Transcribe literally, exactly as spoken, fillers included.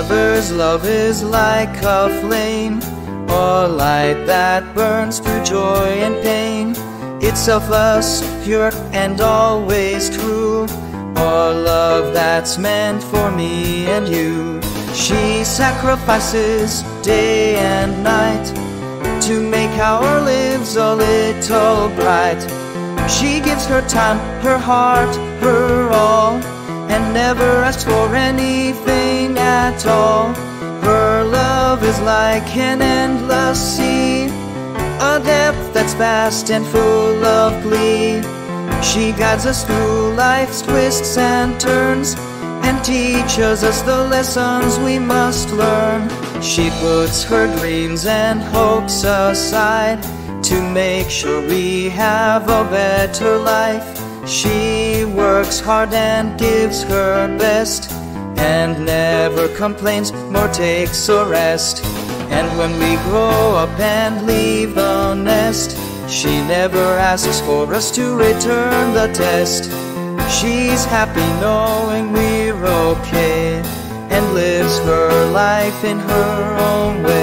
lovers, love is like a flame, or light that burns through joy and pain. It's selfless, pure, and always true, or love that's meant for me and you. She sacrifices day and night to make our lives a little bright. She gives her time, her heart, her all, and never asks for anything at all. Her love is like an endless sea, a depth that's vast and full of glee. She guides us through life's twists and turns, and teaches us the lessons we must learn. She puts her dreams and hopes aside to make sure we have a better life. She works hard and gives her best, and never complains nor takes a rest. And when we grow up and leave the nest, she never asks for us to return the test. She's happy knowing we're okay, and lives her life in her own way.